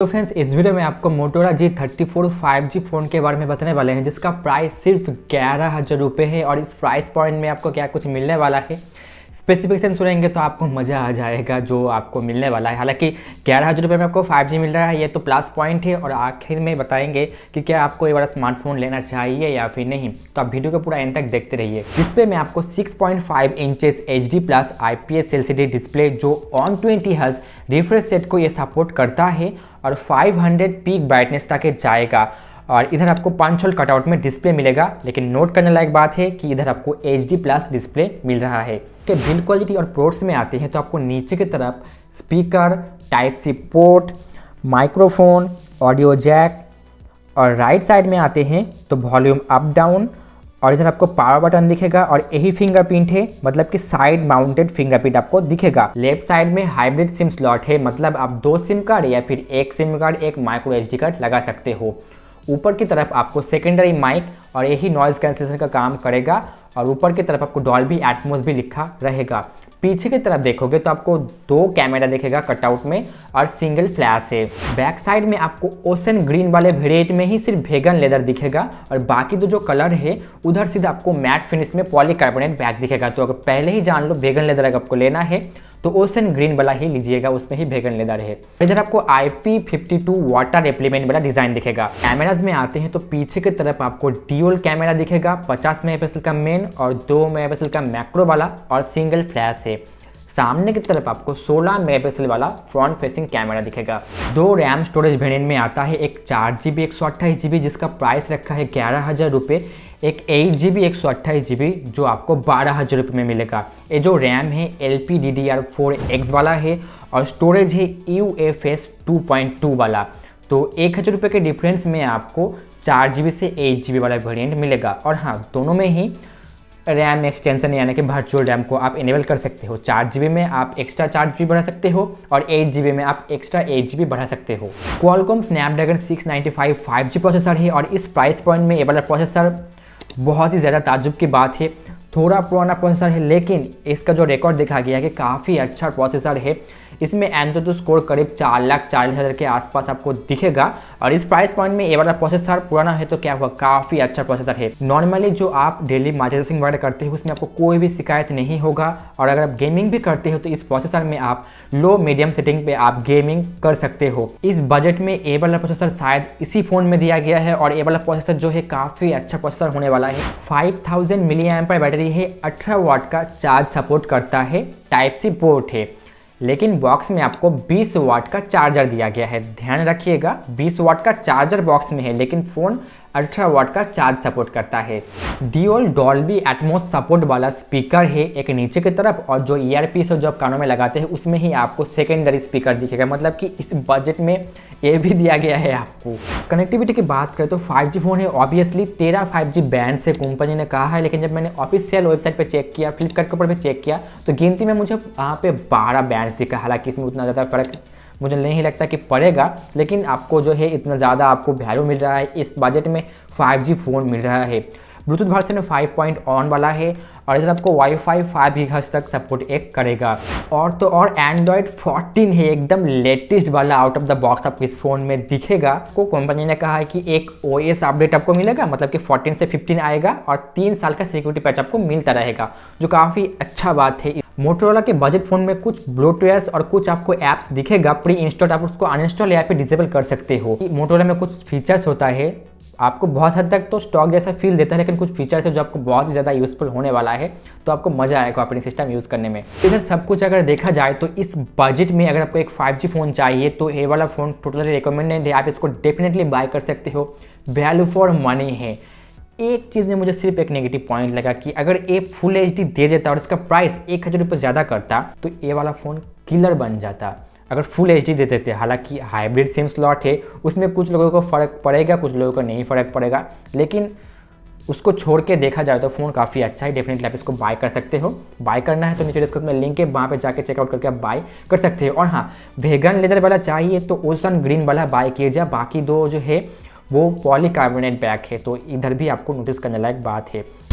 तो फ्रेंड्स इस वीडियो में आपको मोटोरोला G34 5G फ़ोन के बारे में बताने वाले हैं जिसका प्राइस सिर्फ 11,000 रुपये है और इस प्राइस पॉइंट में आपको क्या कुछ मिलने वाला है स्पेसिफिकेशन सुनेंगे तो आपको मज़ा आ जाएगा जो आपको मिलने वाला है। हालांकि 11,000 रुपये में आपको 5G मिल रहा है ये तो प्लस पॉइंट है और आखिर में बताएंगे कि क्या आपको ये वाला स्मार्टफोन लेना चाहिए या फिर नहीं, तो आप वीडियो को पूरा एंड तक देखते रहिए। डिस्प्ले में आपको 6.5 inches HD plus IPS LCD display जो ऑन 20Hz रिफ्रेश सेट को ये सपोर्ट करता है और 500 पीक ब्राइटनेस तक जाएगा और इधर आपको 5 होल कटआउट में डिस्प्ले मिलेगा। लेकिन नोट करने लायक बात है कि इधर आपको HD प्लस डिस्प्ले मिल रहा है। के बिल्ड क्वालिटी और पोर्ट्स में आते हैं तो आपको नीचे की तरफ speaker, type C port, microphone, audio jack और राइट साइड में आते हैं तो वॉल्यूम अप डाउन और इधर आपको पावर बटन दिखेगा और यही फिंगरप्रिंट है, मतलब कि साइड माउंटेड फिंगरप्रिंट आपको दिखेगा। लेफ्ट साइड में हाइब्रिड सिम स्लॉट है, मतलब आप 2 सिम कार्ड या फिर 1 SIM card 1 micro SD card लगा सकते हो। ऊपर की तरफ आपको सेकेंडरी माइक और यही नॉइज़ कैंसिलेशन का काम करेगा और ऊपर की तरफ आपको डॉल्बी एटमॉस भी लिखा रहेगा। पीछे की तरफ देखोगे तो आपको 2 कैमरा दिखेगा कटआउट में और सिंगल फ्लैश है। बैक साइड में आपको ओशन ग्रीन वाले वेरिएंट में ही सिर्फ वेगन लेदर दिखेगा और बाकी तो जो कलर है उधर सीधा आपको मैट फिनिश में पॉलीकार्बोनेट बैक दिखेगा। तो अगर पहले ही जान लो वेगन लेदर अगर आपको लेना है तो ओशन ग्रीन वाला ही लीजिएगा, उसमें ही वेगन लेदर है। इधर आपको IP52 वाटर रेप्लीमेंट वाला डिज़ाइन दिखेगा। कैमराज में आते हैं तो पीछे की तरफ आपको ड्यूल कैमरा दिखेगा, 50 MP का मेन और 2 MP का मैक्रो वाला और सिंगल फ्लैश है। सामने की तरफ आपको 16 MP वाला फ्रंट फेसिंग कैमरा दिखेगा। 2 RAM स्टोरेज वेरिएंट में आता है, एक 4GB 128GB जिसका प्राइस रखा है 11,000 रुपये, एक 8GB 128GB जो आपको 12,000 रुपये में मिलेगा। ये जो RAM है LPDDR4X वाला है और स्टोरेज है UFS 2.2 वाला। तो 1,000 रुपये के डिफरेंस में आपको 4GB से 8GB वाला वेरिएंट मिलेगा और हाँ, दोनों में ही रैम एक्सटेंशन यानी कि वर्चुअल रैम को आप इनेबल कर सकते हो। 4GB में आप एक्स्ट्रा 4GB बढ़ा सकते हो और 8GB में आप एक्स्ट्रा 8GB बढ़ा सकते हो। क्वालकॉम स्नैपड्रैगन 695 5G प्रोसेसर है और इस प्राइस पॉइंट में ये वाला प्रोसेसर बहुत ही ज़्यादा ताज्जुब की बात है। थोड़ा पुराना प्रोसेसर है लेकिन इसका जो रिकॉर्ड देखा गया है कि काफ़ी अच्छा प्रोसेसर है। इसमें एंड्रॉइड स्कोर करीब 4,40,000 के आसपास आपको दिखेगा और इस प्राइस पॉइंट में ये वाला प्रोसेसर पुराना है तो क्या हुआ, काफ़ी अच्छा प्रोसेसर है। नॉर्मली जो आप डेली मल्टीटास्किंग वगैरह करते हो उसमें आपको कोई भी शिकायत नहीं होगा और अगर आप गेमिंग भी करते हो तो इस प्रोसेसर में आप लो मीडियम सेटिंग पर आप गेमिंग कर सकते हो। इस बजट में ये वाला प्रोसेसर शायद इसी फ़ोन में दिया गया है और ये वाला प्रोसेसर जो है काफ़ी अच्छा प्रोसेसर होने वाला है। 5000 mAh बैटरी है, 18 वाट का चार्ज सपोर्ट करता है, टाइप-C पोर्ट है। लेकिन बॉक्स में आपको 20 वाट का चार्जर दिया गया है, ध्यान रखिएगा 20 वाट का चार्जर बॉक्स में है लेकिन फ़ोन 18 वाट का चार्ज सपोर्ट करता है। ड्यूल डॉल्बी एटमॉस सपोर्ट वाला स्पीकर है, एक नीचे की तरफ और जो ईयरपीस जो आप कानों में लगाते हैं उसमें ही आपको सेकेंडरी स्पीकर दिखेगा, मतलब कि इस बजट में ये भी दिया गया है आपको। कनेक्टिविटी की बात करें तो 5G फ़ोन है, ऑब्वियसली 13 5G बैंड से कंपनी ने कहा है। लेकिन जब मैंने ऑफिशियल वेबसाइट पर चेक किया, फ्लिपकार्ट के ऊपर भी चेक किया तो गिनती में मुझे वहाँ पे 12 बैंड दिखा। हालाँकि इसमें उतना ज़्यादा फ़र्क मुझे नहीं लगता कि पड़ेगा, लेकिन आपको जो है इतना ज़्यादा आपको वैल्यू मिल रहा है, इस बजट में 5G फ़ोन मिल रहा है। ब्लूटूथ वर्जन 5.1 वाला है और इधर आपको वाईफाई 5GHz तक सपोर्ट एक करेगा। और तो और एंड्रॉयड 14 है, एकदम लेटेस्ट वाला आउट ऑफ द बॉक्स आपको इस फ़ोन में दिखेगा। को कंपनी ने कहा है कि एक OS अपडेट आपको मिलेगा, मतलब कि 14 से 15 आएगा और 3 साल का सिक्योरिटी पैच आपको मिलता रहेगा, जो काफ़ी अच्छा बात है। मोटोरोला के बजट फ़ोन में कुछ ब्लोटवेयर्स और कुछ आपको ऐप्स दिखेगा प्री इंस्टॉल्ड, आप उसको अनइंस्टॉल या फिर डिसेबल कर सकते हो। मोटोरोला में कुछ फीचर्स होता है आपको बहुत हद तक तो स्टॉक जैसा फील देता है, लेकिन कुछ फीचर्स है जो आपको बहुत ही ज़्यादा यूज़फुल होने वाला है, तो आपको मज़ा आएगा ऑपरेटिंग सिस्टम यूज़ करने में। इधर सब कुछ अगर देखा जाए तो इस बजट में अगर आपको एक 5G फ़ोन चाहिए तो ये वाला फ़ोन टोटली रिकमेंडेड है, आप इसको डेफिनेटली बाय कर सकते हो, वैल्यू फॉर मनी है। एक चीज़ में मुझे सिर्फ एक नेगेटिव पॉइंट लगा कि अगर ये फुल HD दे देता और इसका प्राइस 1,000 रुपये ज़्यादा करता तो ये वाला फ़ोन किलर बन जाता। अगर फुल HD दे देते, हालांकि हाइब्रिड सिम स्लॉट है, उसमें कुछ लोगों को फ़र्क पड़ेगा, कुछ लोगों को नहीं फ़र्क पड़ेगा, लेकिन उसको छोड़ के देखा जाए तो फ़ोन काफ़ी अच्छा है। डेफिनेटली आप इसको बाय कर सकते हो। बाय करना है तो नीचे डिस्क्रिप्शन में लिंक है, वहाँ पे जाके चेकआउट करके आप बाय कर सकते हो। और हाँ, वेगन लेदर वाला चाहिए तो ओशन ग्रीन वाला बाय किए जाए, बाकी 2 जो है वो पॉलीकार्बोनेट बैक है, तो इधर भी आपको नोटिस करने लायक बात है।